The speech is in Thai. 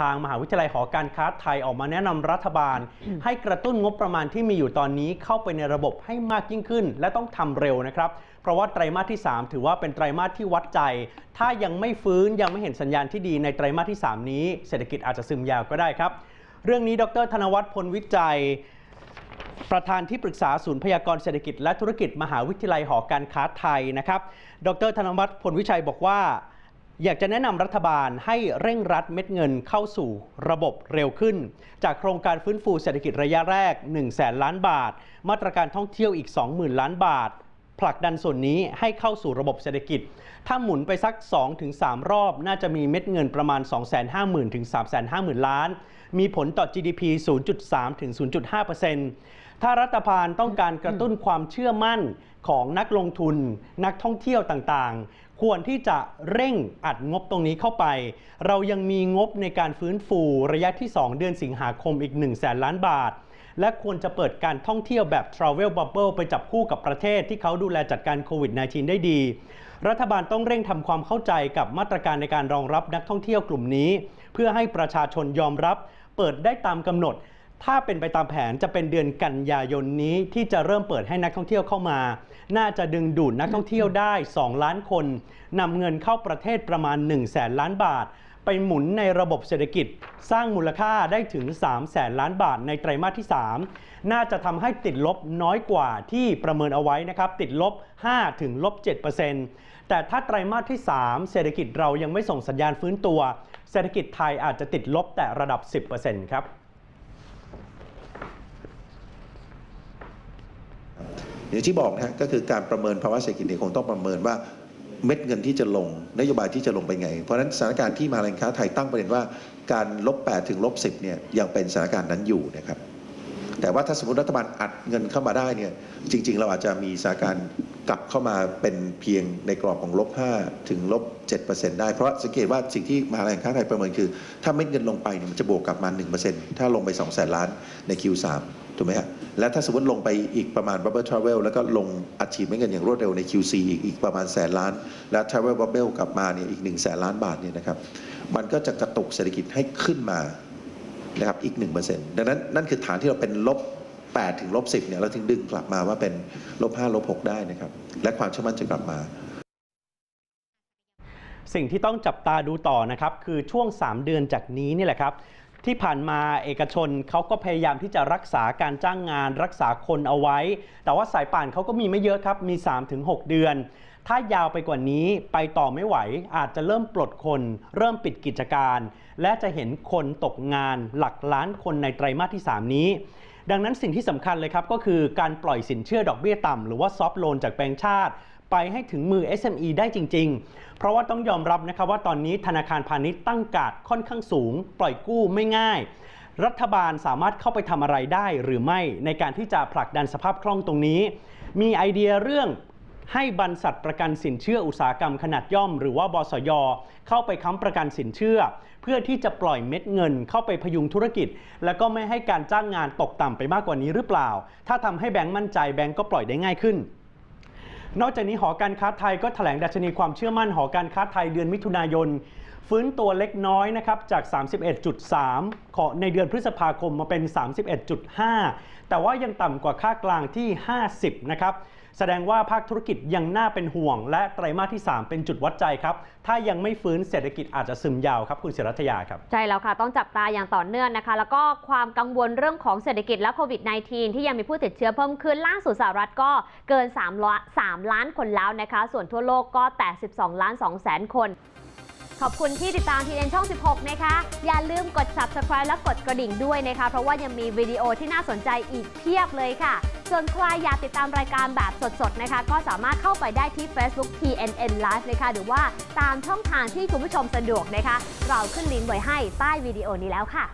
ทางมหาวิทยาลัยหอการค้าไทยออกมาแนะนำรัฐบาล ให้กระตุ้นงบประมาณที่มีอยู่ตอนนี้เข้าไปในระบบให้มากยิ่งขึ้นและต้องทำเร็วนะครับเพราะว่าไตรมาสที่3ถือว่าเป็นไตรมาสที่วัดใจถ้ายังไม่ฟื้นยังไม่เห็นสัญญาณที่ดีในไตรมาสที่3นี้เศรษฐกิจอาจจะซึมยาวก็ได้ครับเรื่องนี้ดร.ธนวัฒน์ พลวิจัยประธานที่ปรึกษาศูนย์พยากรณ์เศรษฐกิจและธุรกิจมหาวิทยาลัยหอการค้าไทยนะครับดร.ธนวัฒน์ พลวิจัยบอกว่าอยากจะแนะนำรัฐบาลให้เร่งรัดเม็ดเงินเข้าสู่ระบบเร็วขึ้นจากโครงการฟื้นฟูเศรษฐกิจระยะแรก 100,000 ล้านบาทมาตรการท่องเที่ยวอีก 20,000 ล้านบาทผลักดันส่วนนี้ให้เข้าสู่ระบบเศรษฐกิจถ้าหมุนไปสัก 2-3 รอบน่าจะมีเม็ดเงินประมาณ 250,000 ถึง 350,000 ล้านมีผลต่อ GDP 0.3 ถึง 0.5% ถ้ารัฐบาลต้องการกระตุ้นความเชื่อมั่นของนักลงทุนนักท่องเที่ยวต่างๆควรที่จะเร่งอัดงบตรงนี้เข้าไปเรายังมีงบในการฟื้นฟูระยะที่2เดือนสิงหาคมอีก 100,000 ล้านบาทและควรจะเปิดการท่องเที่ยวแบบ Travel Bubble ไปจับคู่กับประเทศที่เขาดูแลจัดการโควิด -19 ได้ดีรัฐบาลต้องเร่งทำความเข้าใจกับมาตรการในการรองรับนักท่องเที่ยวกลุ่มนี้เพื่อให้ประชาชนยอมรับเปิดได้ตามกำหนดถ้าเป็นไปตามแผนจะเป็นเดือนกันยายนนี้ที่จะเริ่มเปิดให้นักท่องเที่ยวเข้ามาน่าจะดึงดูดนักท่องเที่ยวได้ 2 ล้านคนนำเงินเข้าประเทศประมาณ 100,000 ล้านบาทไปหมุนในระบบเศรษฐกิจสร้างมูลค่าได้ถึง 300,000 ล้านบาทในไตรมาสที่3น่าจะทำให้ติดลบน้อยกว่าที่ประเมินเอาไว้นะครับติดลบ 5-7% แต่ถ้าไตรมาสที่3เศรษฐกิจเรายังไม่ส่งสัญญาณฟื้นตัวเศรษฐกิจไทยอาจจะติดลบแต่ระดับ 10% ครับอย่างที่บอกนะก็คือการประเมินภาวะเศรษฐกิจคงต้องประเมินว่าเม็ดเงินที่จะลงนโยบายที่จะลงไปไงเพราะฉะนั้นสถานการณ์ที่มหาวิทยาลัยการค้าไทยตั้งประเด็นว่าการ-8 ถึง-10 เนี่ยยังเป็นสถานการณ์นั้นอยู่นะครับแต่ว่าถ้าสมมติรัฐบาลอัดเงินเข้ามาได้เนี่ยจริงๆเราอาจจะมีสถานการณ์กลับเข้ามาเป็นเพียงในกรอบของ-5 ถึง-7% ได้เพราะสังเกตว่าสิ่งที่มหาวิทยาลัยการค้าไทยประเมินคือถ้าเม็ดเงินลงไปเนี่ยมันจะบวกกลับมา 1% ถ้าลงไป 200,000 ล้านใน Q3ถูกไหมฮะและถ้าสมมติลงไปอีกประมาณ Bubble Travel แล้วก็ลงอัดฉีดเงินอย่างรวดเร็วใน QC อีกประมาณ100,000 ล้านและ Travel Bubble กลับมาเนี่ยอีก 100,000 ล้านบาทเนี่ยนะครับมันก็จะกระตุกเศรษฐกิจให้ขึ้นมานะครับอีก 1% ดังนั้นนั่นคือฐานที่เราเป็น-8 ถึง-10 เนี่ยเราถึงดึงกลับมาว่าเป็น-5 -6 ได้นะครับและความเชื่อมั่นจะกลับมาสิ่งที่ต้องจับตาดูต่อนะครับคือช่วง3 เดือนจากนี้นี่แหละครับที่ผ่านมาเอกชนเขาก็พยายามที่จะรักษาการจ้างงานรักษาคนเอาไว้แต่ว่าสายป่านเขาก็มีไม่เยอะครับมี 3-6 เดือนถ้ายาวไปกว่านี้ไปต่อไม่ไหวอาจจะเริ่มปลดคนเริ่มปิดกิจการและจะเห็นคนตกงานหลักล้านคนในไตรมาสที่3นี้ดังนั้นสิ่งที่สำคัญเลยครับก็คือการปล่อยสินเชื่อดอกเบี้ยต่ำหรือว่าซอฟท์โลนจากแบงก์ชาติไปให้ถึงมือ SME ได้จริงๆเพราะว่าต้องยอมรับนะครับว่าตอนนี้ธนาคารพาณิชย์ตั้งการ์ดค่อนข้างสูงปล่อยกู้ไม่ง่ายรัฐบาลสามารถเข้าไปทำอะไรได้หรือไม่ในการที่จะผลักดันสภาพคล่องตรงนี้มีไอเดียเรื่องให้บรรษัทประกันสินเชื่ออุตสาหกรรมขนาดย่อมหรือว่าบสย.เข้าไปค้ำประกันสินเชื่อเพื่อที่จะปล่อยเม็ดเงินเข้าไปพยุงธุรกิจแล้วก็ไม่ให้การจ้างงานตกต่ำไปมากกว่านี้หรือเปล่าถ้าทำให้แบงก์มั่นใจแบงก์ก็ปล่อยได้ง่ายขึ้นนอกจากนี้หอการค้าไทยก็แถลงดัชนีความเชื่อมั่นหอการค้าไทยเดือนมิถุนายนฟื้นตัวเล็กน้อยนะครับจาก 31.3 ของในเดือนพฤษภาคมมาเป็น 31.5 แต่ว่ายังต่ำกว่าค่ากลางที่ 50 นะครับแสดงว่าภาคธุรกิจยังน่าเป็นห่วงและไตรมาสที่3เป็นจุดวัดใจครับถ้ายังไม่ฟื้นเศรษฐกิจอาจจะซึมยาวครับคุณศิรัทยาครับใช่แล้วค่ะต้องจับตาอย่างต่อเนื่องนะคะแล้วก็ความกังวลเรื่องของเศรษฐกิจและโควิด -19 ที่ยังมีผู้ติดเชื้อเพิ่มขึ้นล่าสุดสหรัฐก็เกิน3 ล้านคนแล้วนะคะส่วนทั่วโลกก็แต่ 12.2 ล้านคนขอบคุณที่ติดตามทีเอ็นช่อง16นะคะอย่าลืมกด subscribe และกดกระดิ่งด้วยนะคะเพราะว่ายังมีวิดีโอที่น่าสนใจอีกเพียบเลยค่ะส่วนใครอยากติดตามรายการแบบสดๆนะคะก็สามารถเข้าไปได้ที่ Facebook TNN Live นะคะหรือว่าตามช่องทางที่คุณผู้ชมสะดวกนะคะเราขึ้นลิงก์ไว้ให้ใต้วิดีโอนี้แล้วค่ะ